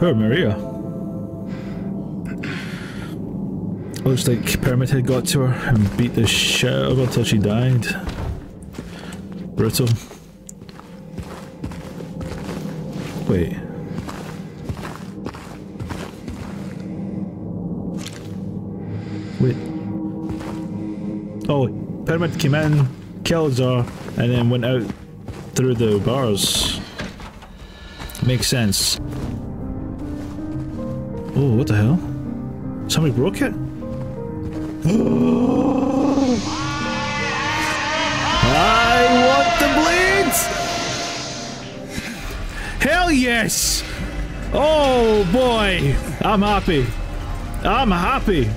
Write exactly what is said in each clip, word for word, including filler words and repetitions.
Poor Maria. Looks like Pyramid Head got to her and beat the shit out of her till she died. Brutal. Wait. Wait. Oh, Pyramid came in, killed her, and then went out through the bars. Makes sense. Oh, what the hell? Somebody broke it? I want the blades! Hell yes! Oh boy! I'm happy. I'm happy.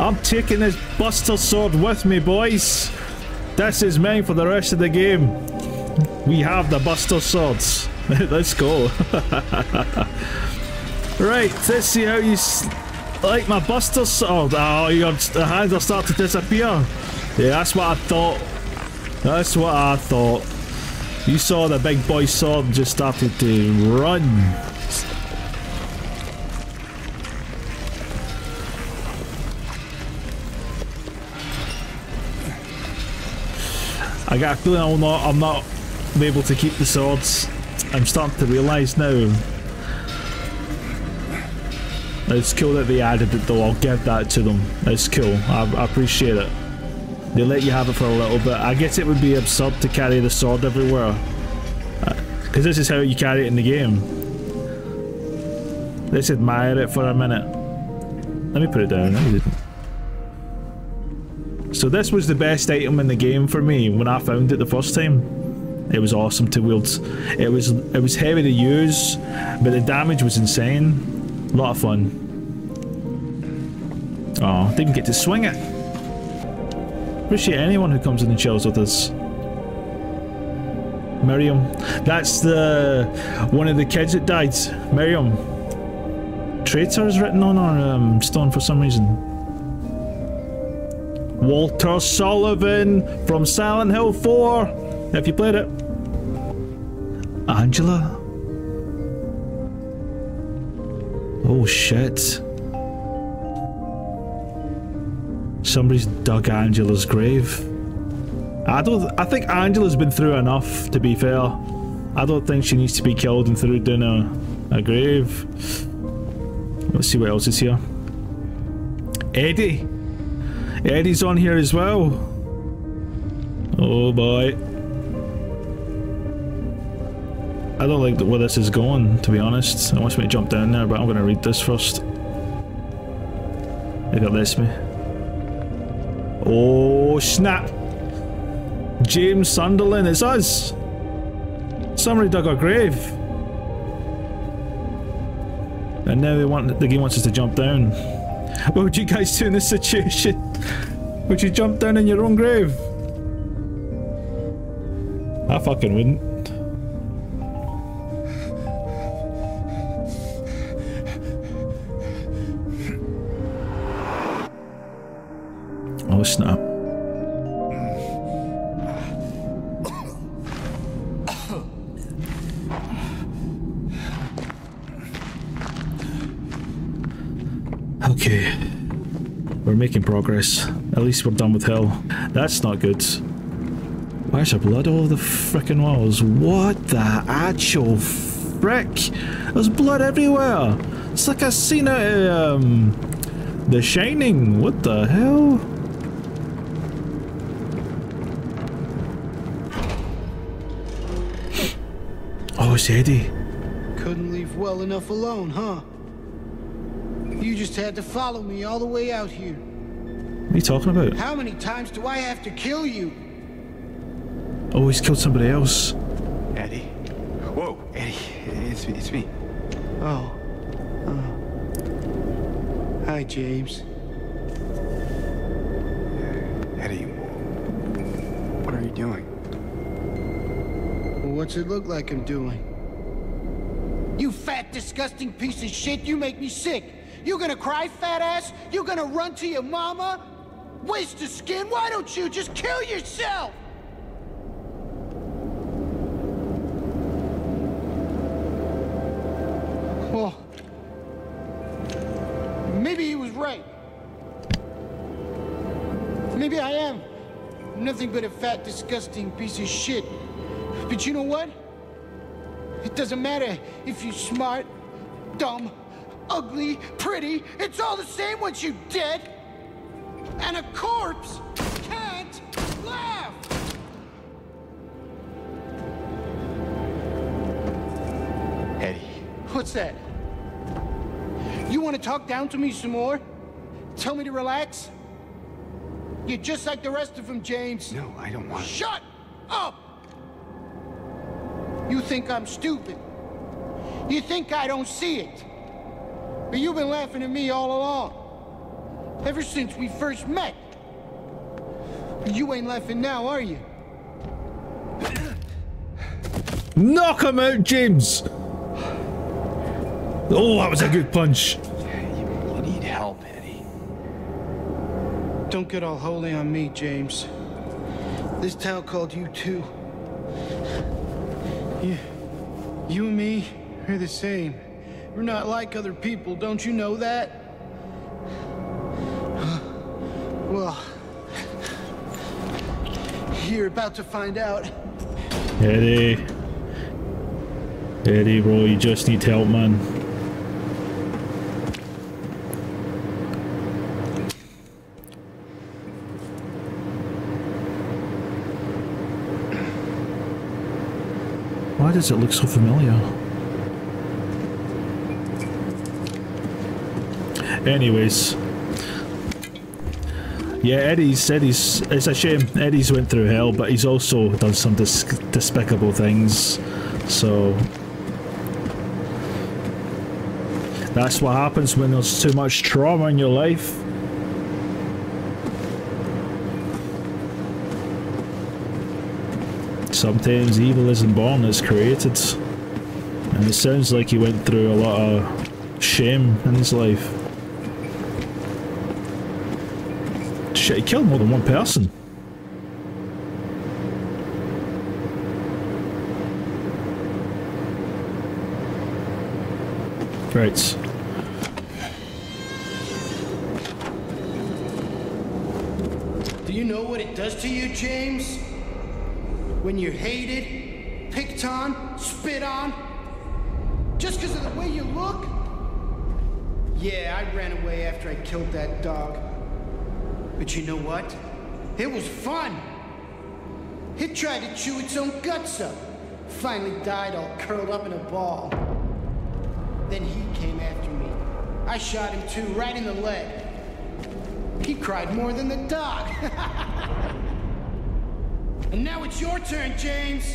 I'm taking this Buster Sword with me, boys. This is mine for the rest of the game. We have the Buster Swords. Let's go. Right, let's see how you like my Buster Sword. Oh, your hands are starting to disappear. Yeah, that's what I thought. That's what I thought. You saw the big boy sword just started to run. I got a feeling I'm not, I'm not able to keep the swords. I'm starting to realise now. It's cool that they added it though, I'll give that to them. It's cool, I, I appreciate it. They let you have it for a little bit. I guess it would be absurd to carry the sword everywhere. Because this is how you carry it in the game. Let's admire it for a minute. Let me put it down. So this was the best item in the game for me when I found it the first time. It was awesome to wield. It was it was heavy to use, but the damage was insane. A lot of fun. Oh, didn't get to swing it. Appreciate anyone who comes in and chills with us. Miriam, that's the one of the kids that died. Miriam, traitor is written on our um, stone for some reason. Walter Sullivan from Silent Hill four, if you played it. Angela? Oh shit. Somebody's dug Angela's grave. I don't- I think Angela's been through enough, to be fair. I don't think she needs to be killed and thrown down a, a grave. Let's see what else is here. Eddie! Eddie's on here as well. Oh boy. I don't like where this is going, to be honest. I want me to jump down there, but I'm going to read this first. If it lets me. Oh snap! James Sunderland, it's us! Somebody dug our grave. And now they want, the game wants us to jump down. What would you guys do in this situation? Would you jump down in your own grave? I fucking wouldn't. Oh snap. Okay, we're making progress. At least we're done with hell. That's not good. Why is there blood all over the frickin' walls? What the actual frick? There's blood everywhere! It's like a scene out of um, The Shining. What the hell? Oh, it's Eddie. Couldn't leave well enough alone, huh? You just had to follow me all the way out here. What are you talking about? How many times do I have to kill you? Oh, he's killed somebody else. Eddie. Whoa, Eddie. It's me. It's me. Oh. Oh. Hi, James. Eddie, what are you doing? What's it look like I'm doing? You fat, disgusting piece of shit. You make me sick. You gonna cry, fat ass? You gonna run to your mama? Waste of skin, why don't you just kill yourself? Well, Maybe I am. I'm nothing but a fat, disgusting piece of shit. But you know what? It doesn't matter if you're smart, dumb, ugly, pretty. It's all the same once you're dead. And a corpse can't laugh. Eddie. What's that? You want to talk down to me some more? Tell me to relax? You're just like the rest of them, James. No, I don't want to. Shut up! You think I'm stupid. You think I don't see it. But you've been laughing at me all along. Ever since we first met. You ain't laughing now, are you? Knock him out, James! Oh, that was a good punch. You need help, Eddie. Don't get all holy on me, James. This town called you too. You, you and me, we're the same. We're not like other people, don't you know that? Well, you're about to find out. Eddie. Eddie, bro, you just need help, man. Why does it look so familiar? Anyways, yeah, Eddie's Eddie's. It's a shame Eddie's went through hell, but he's also done some dis despicable things. So that's what happens when there's too much trauma in your life. Sometimes evil isn't born, it's created. And it sounds like he went through a lot of shame in his life. Shit, he killed more than one person. Right. Do you know what it does to you, James? When you're hated, picked on, spit on, just because of the way you look? Yeah, I ran away after I killed that dog. But you know what? It was fun. It tried to chew its own guts up. Finally died all curled up in a ball. Then he came after me. I shot him too, right in the leg. He cried more than the dog. And now it's your turn, James!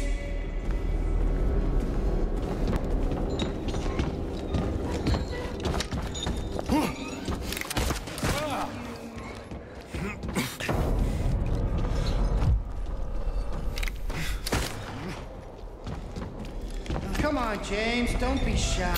Come on, James, don't be shy.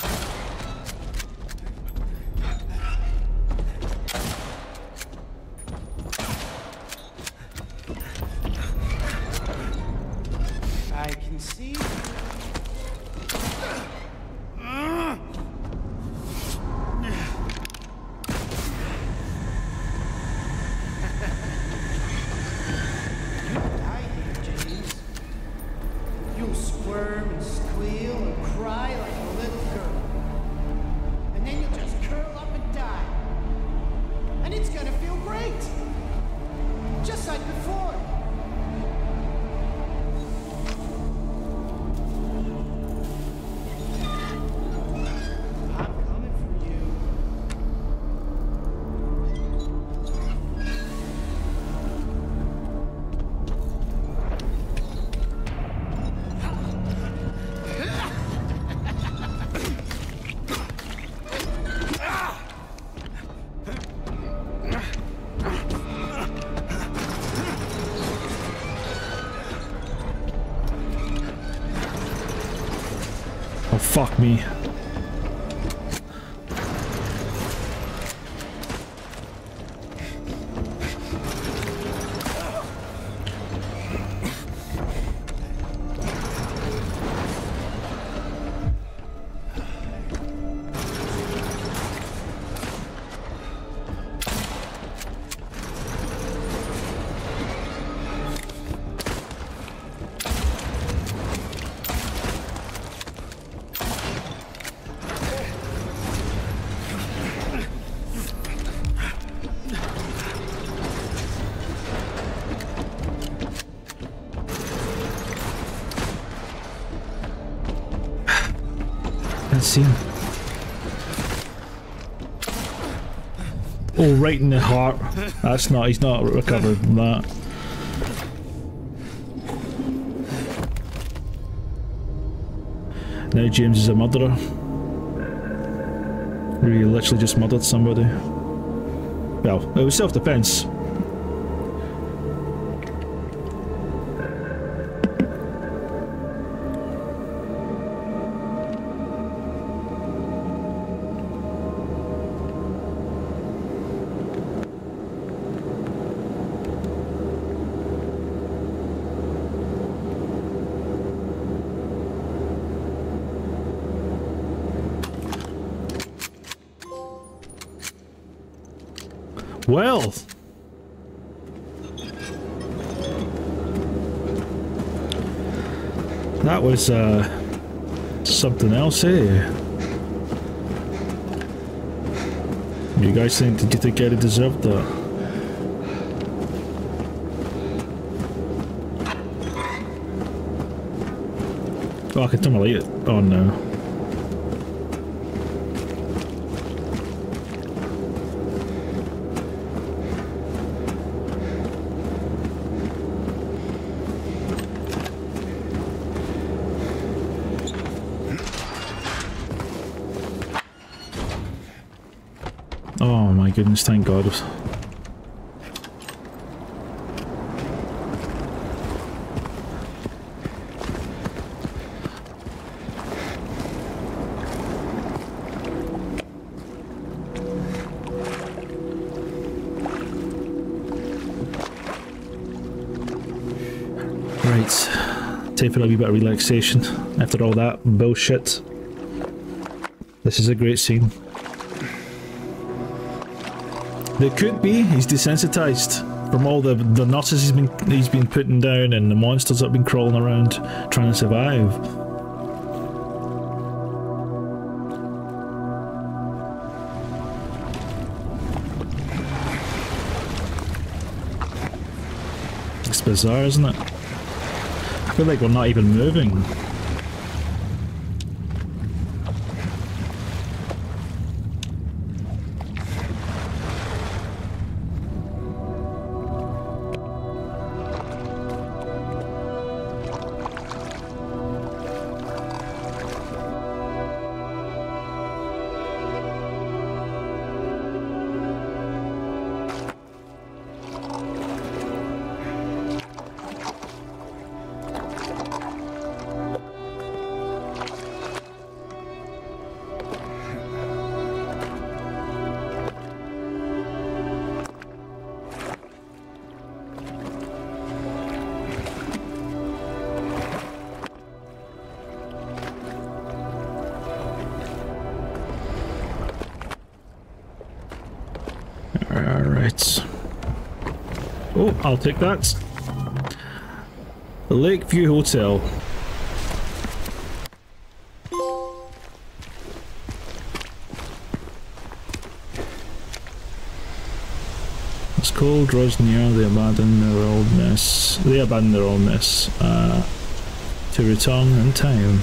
Fuck me. Let's see. Oh, right in the heart. That's not, he's not recovered from that. Now James is a murderer. He literally just murdered somebody. Well, it was self-defense. Well, that was uh, something else here. You guys think? Did you think Eddie deserved that? Oh, I can turn my light on now. Goodness, thank God. Right, time for a wee bit of relaxation after all that bullshit. This is a great scene. It could be he's desensitized from all the the nutters he's been he's been putting down and the monsters that have been crawling around trying to survive. It's bizarre, isn't it? I feel like we're not even moving. Oh, I'll take that. The Lakeview Hotel. It's cold, draws near, they abandon their old mess. They abandon their old mess uh, to return in time.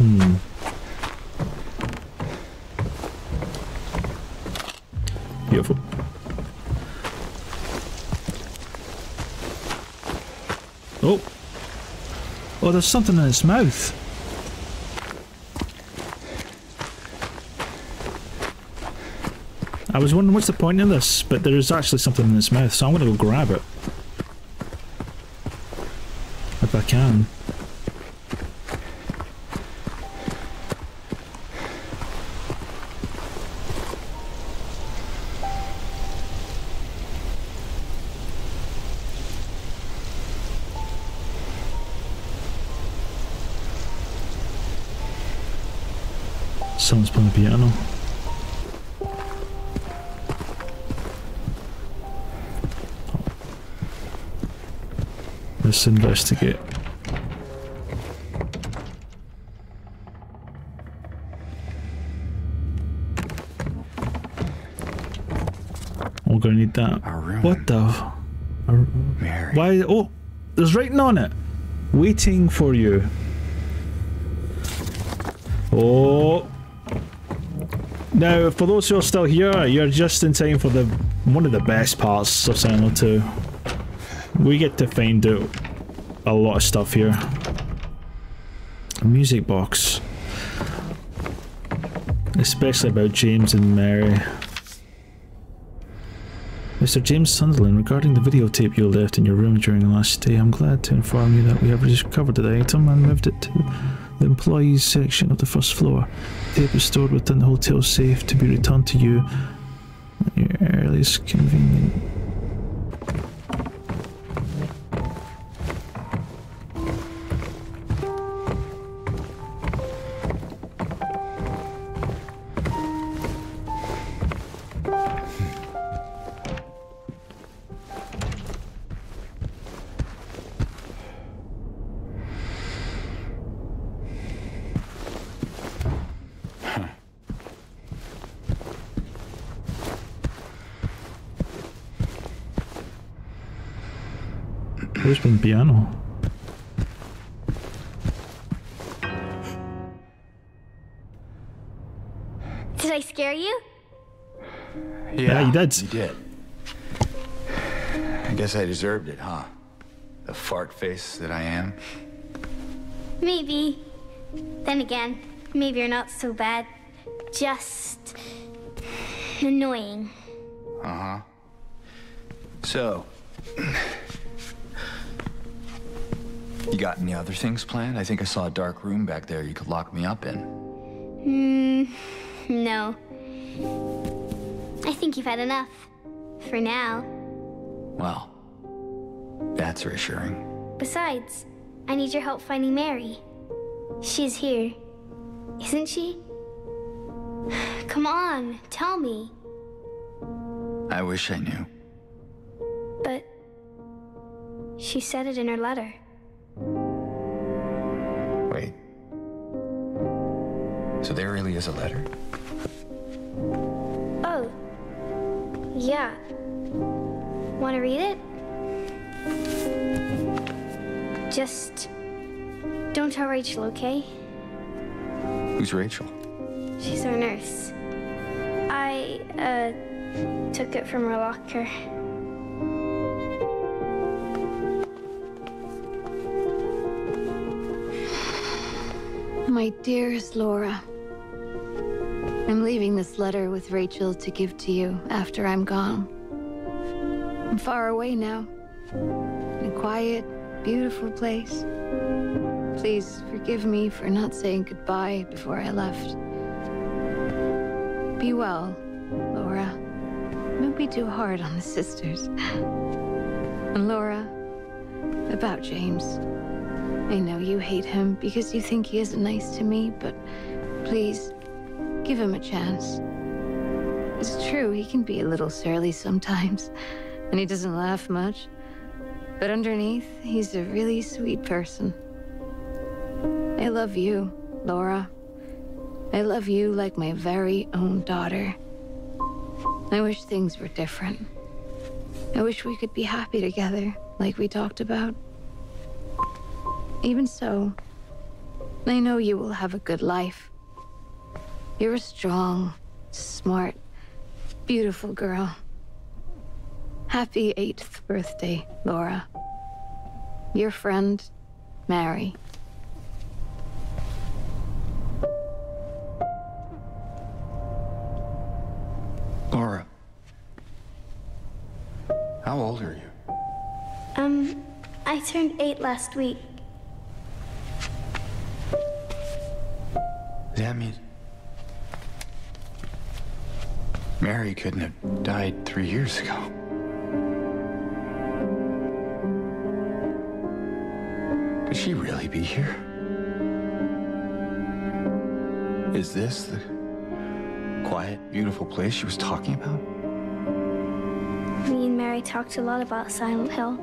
Hmm. Beautiful. Oh! Oh, there's something in its mouth! I was wondering what's the point of this, but there is actually something in its mouth, so I'm gonna go grab it. If I can. Someone's playing the piano. Let's investigate. We're gonna need that. What the? Mary. Why? Oh, there's writing on it. Waiting for you. Oh. Now, for those who are still here, you're just in time for the one of the best parts of Silent Hill two. We get to find out a lot of stuff here. A music box. Especially about James and Mary. Mister James Sunderland, regarding the videotape you left in your room during the last day, I'm glad to inform you that we have recovered the item and moved it to the employees section of the first floor. The tape is stored within the hotel safe to be returned to you at your earliest convenience. There's been piano. Did I scare you? Yeah, yeah you did. You did. I guess I deserved it, huh? The fart face that I am. Maybe. Then again, maybe you're not so bad. Just annoying. Uh-huh. So... You got any other things planned? I think I saw a dark room back there you could lock me up in. Mm, no. I think you've had enough. For now. Well, that's reassuring. Besides, I need your help finding Mary. She's here, isn't she? Come on, tell me. I wish I knew. But she said it in her letter. Wait. So there really is a letter? Oh. Yeah. Want to read it? Just don't tell Rachel, okay? Who's Rachel? She's our nurse. I, uh, took it from her locker. My dearest Laura, I'm leaving this letter with Rachel to give to you after I'm gone. I'm far away now, in a quiet, beautiful place. Please forgive me for not saying goodbye before I left. Be well, Laura. Don't be too hard on the sisters. And Laura, about James. I know you hate him because you think he isn't nice to me, but please, give him a chance. It's true, he can be a little surly sometimes, and he doesn't laugh much. But underneath, he's a really sweet person. I love you, Laura. I love you like my very own daughter. I wish things were different. I wish we could be happy together, like we talked about. Even so, I know you will have a good life. You're a strong, smart, beautiful girl. Happy eighth birthday, Laura. Your friend, Mary. Laura. How old are you? Um, I turned eight last week. That means Mary couldn't have died three years ago. Could she really be here? Is this the quiet, beautiful place she was talking about? Me and Mary talked a lot about Silent Hill.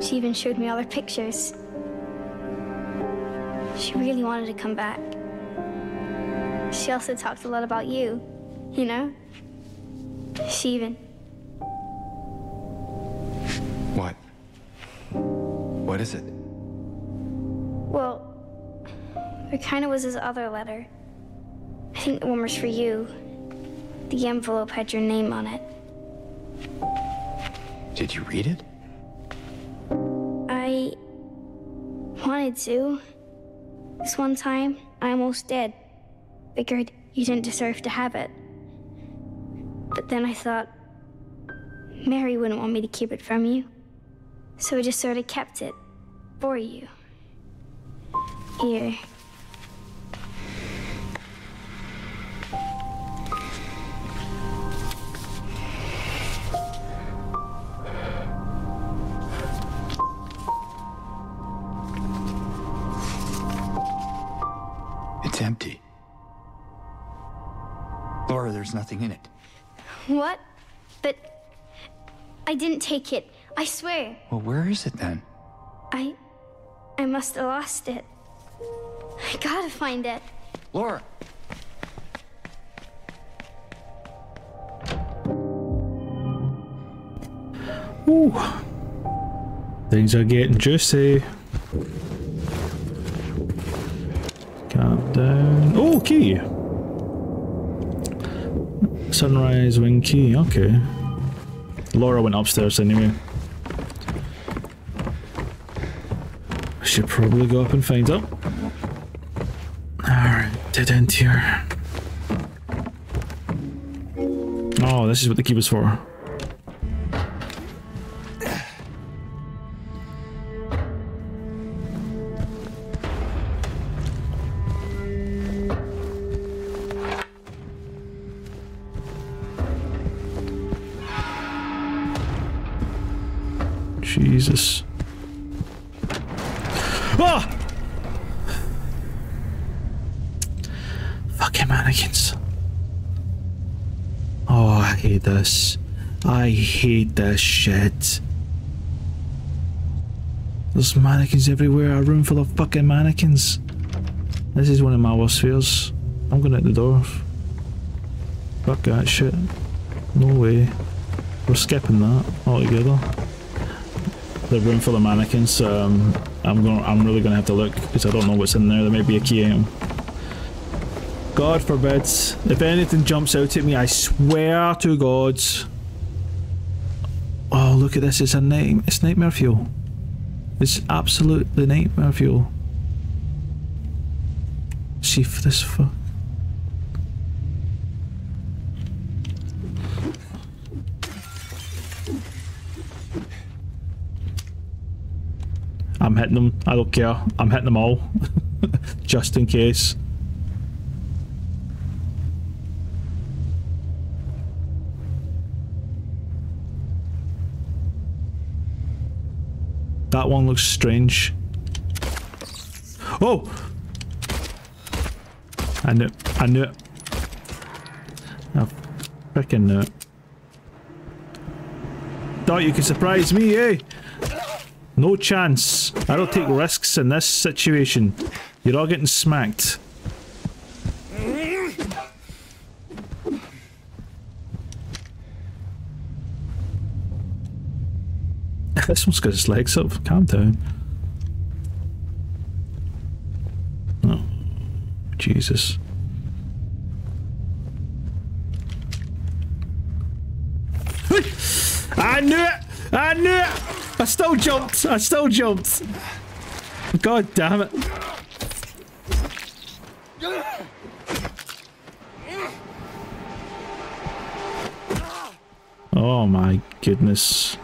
She even showed me all her pictures. She really wanted to come back. She also talked a lot about you, you know? She even... What is it? Well, it kind of was his other letter. I think the one was for you. The envelope had your name on it. Did you read it? I wanted to. This one time, I almost did. Figured you didn't deserve to have it. But then I thought, Mary wouldn't want me to keep it from you. So I just sort of kept it for you. Here. It's empty. Laura, there's nothing in it. What? But I didn't take it. I swear. Well, where is it then? I... I must have lost it. I gotta find it. Laura! Ooh. Things are getting juicy. Calm down. Oh, key! Sunrise wing key, okay. Laura went upstairs anyway. I should probably go up and find out. Alright, dead end here. Oh, this is what the key was for. Jesus. Ah! Fucking mannequins. Oh, I hate this. I hate this shit. There's mannequins everywhere. A room full of fucking mannequins. This is one of my worst fears. I'm going out the door. Fuck that shit. No way. We're skipping that altogether. The room full of mannequins. Um, I'm gonna. I'm really gonna have to look because I don't know what's in there. There may be a key item. God forbid. If anything jumps out at me, I swear to God. Oh, look at this! It's a nightmare. It's nightmare fuel. It's absolutely nightmare fuel. See for this fuck. I'm hitting them. I don't care. I'm hitting them all. Just in case. That one looks strange. Oh! I knew it. I knew it. I frickin' knew it. Thought you could surprise me, eh? No chance. I don't take risks in this situation. You're all getting smacked. This one's got his legs up. Calm down. Oh, Jesus. I knew it! I knew it! I still jumped! I still jumped! God damn it. Oh my goodness.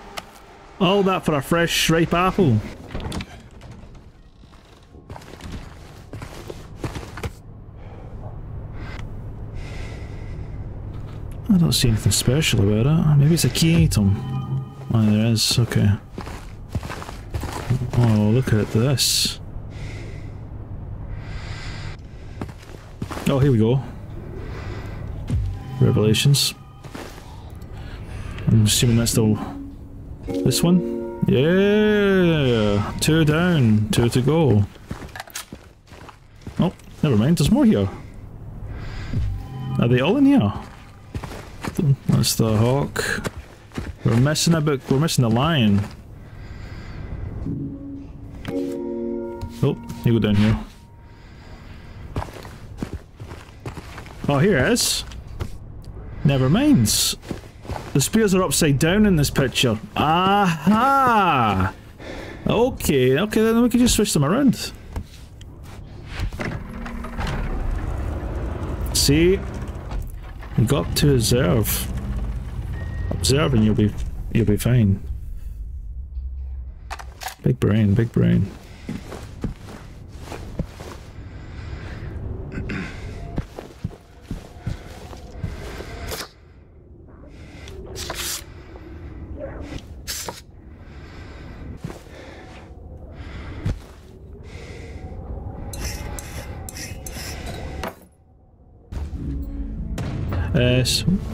All that for a fresh ripe apple. I don't see anything special about it. Maybe it's a key item. Oh, there is. Okay. Oh, look at this. Oh, here we go. Revelations. I'm assuming that's the... this one? Yeah! Two down, two to go. Oh, never mind, there's more here. Are they all in here? That's the hawk. We're missing a book. We're missing a lion. Oh, you go down here. Oh, here it is. Never minds. The spears are upside down in this picture. Aha! Okay, okay, then we can just switch them around. See? You got to observe. Observe and you'll be you'll be fine. Big brain, big brain.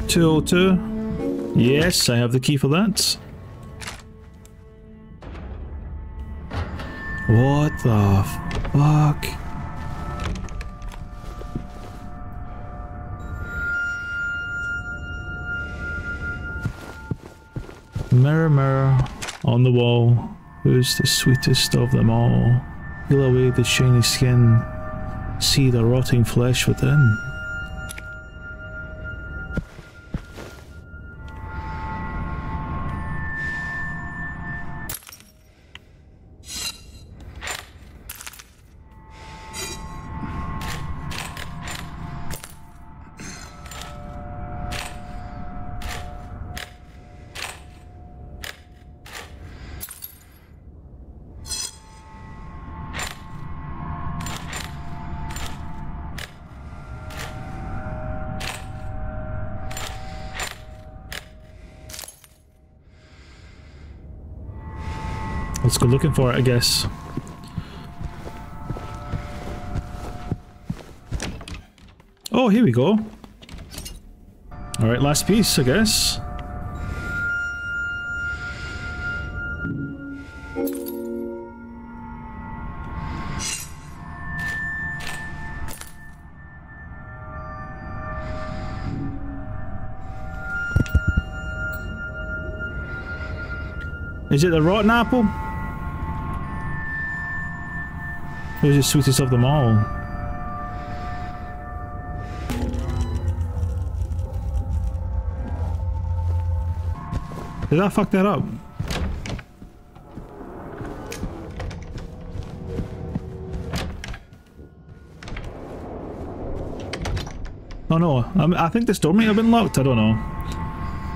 two oh two. Yes, I have the key for that. What the fuck? Mirror, mirror on the wall, who's the sweetest of them all? Peel away the shiny skin, see the rotting flesh within. Let's go looking for it, I guess. Oh, here we go. Alright, last piece, I guess. Is it the rotten apple? Who's the sweetest of them all? Did I fuck that up? Oh no, I, I think this door may have been locked, I don't know.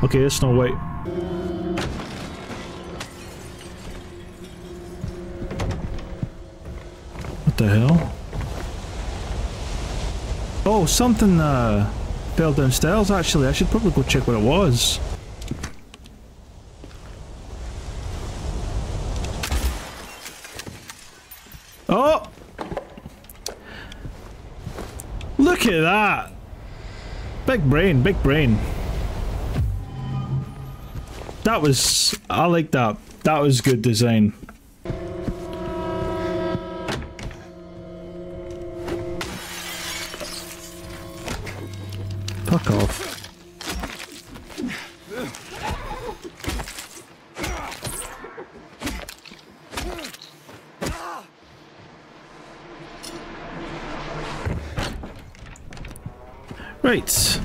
Okay, it's Snow White. What the hell? Oh, something uh, fell downstairs actually. I should probably go check what it was. Oh! Look at that! Big brain, big brain. That was... I like that. That was good design. Fuck off. Right.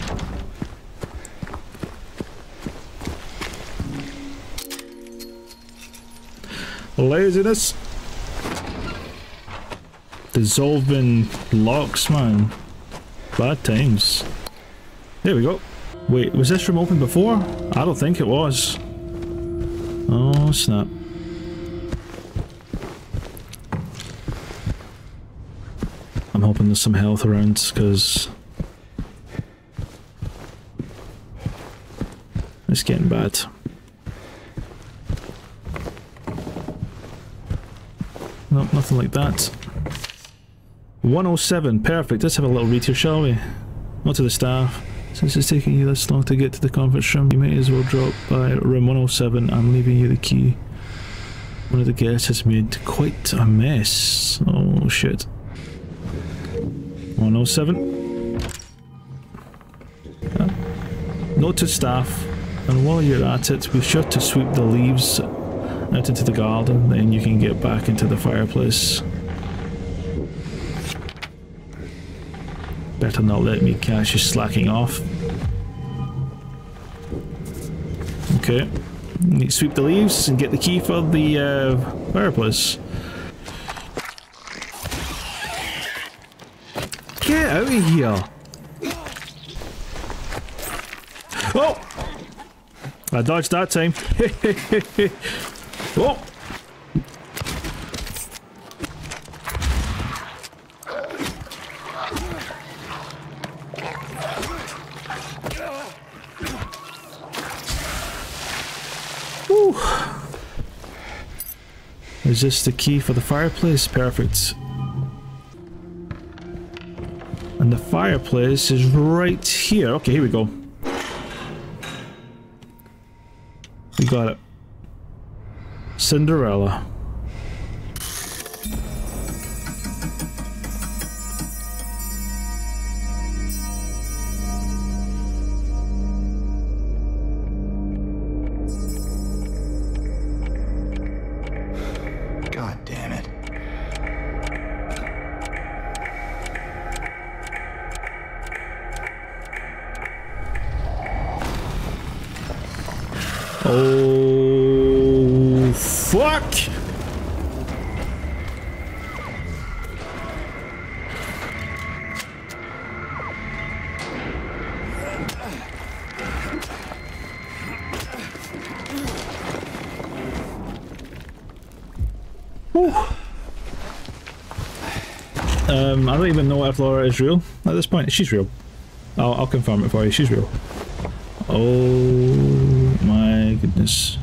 Laziness. Dissolving locks, man. Bad times. There we go. Wait, was this room open before? I don't think it was. Oh, snap. I'm hoping there's some health around, because... it's getting bad. Nope, nothing like that. one oh seven, perfect. Let's have a little read here, shall we? Not to the staff. Since it's taking you this long to get to the conference room, you may as well drop by room one oh seven. I'm leaving you the key. One of the guests has made quite a mess. Oh shit. one oh seven. Uh, note to staff, and while you're at it, be sure to sweep the leaves out into the garden, then you can get back into the fireplace. Better not let me catch you slacking off. Okay. Sweep the leaves and get the key for the uh, fireplace. Get out of here! Oh! I dodged that time. Oh! Is this the key for the fireplace? Perfect. And the fireplace is right here. Okay, here we go. We got it. Cinderella. Oh, fuck! Whew. Um, I don't even know if Laura is real at this point. She's real. I'll, I'll confirm it for you. She's real. Oh. Goodness.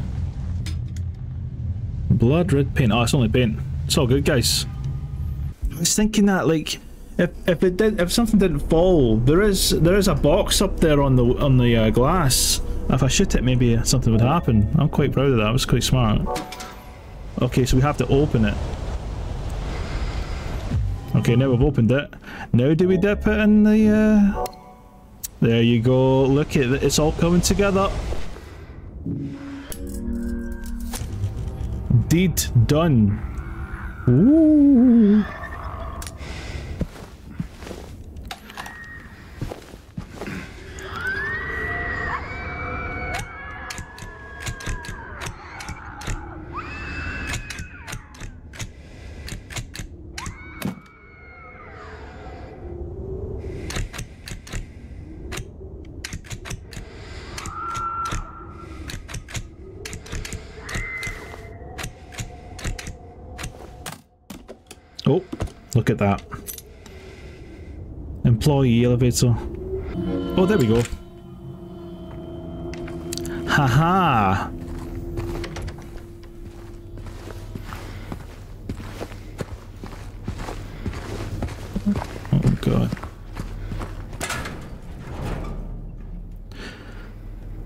Blood red paint. Oh, it's only paint. It's all good, guys. I was thinking that, like, if if it did, if something didn't fall, there is there is a box up there on the on the uh, glass. If I shoot it, maybe something would happen. I'm quite proud of that. I was quite smart. Okay, so we have to open it. Okay, now we've opened it. Now do we dip it in the? Uh... There you go. Look at it. It's all coming together. Deed done. Ooh. Oh, look at that. Employee elevator. Oh, there we go. Haha. Oh god.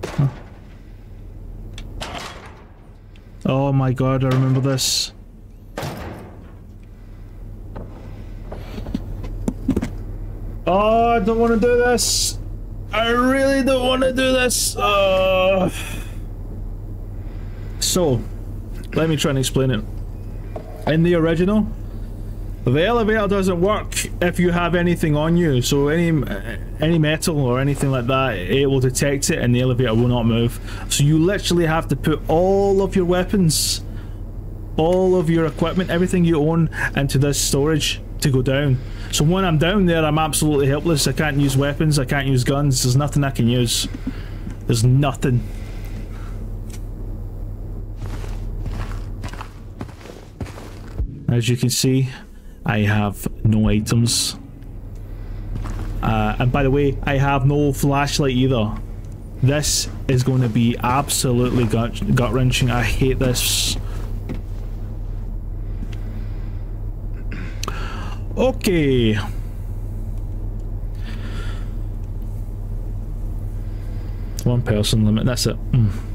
Huh. Oh my god, I remember this. Oh, I don't want to do this. I really don't want to do this. Uh... So, let me try and explain it. In the original, the elevator doesn't work if you have anything on you. So any any metal or anything like that, it will detect it and the elevator will not move. So you literally have to put all of your weapons, all of your equipment, everything you own into this storage to go down. So when I'm down there, I'm absolutely helpless. I can't use weapons, I can't use guns, there's nothing I can use. There's nothing. As you can see, I have no items. Uh, and by the way, I have no flashlight either. This is going to be absolutely gut- gut-wrenching. I hate this. Okay. One person limit, that's it. Mm.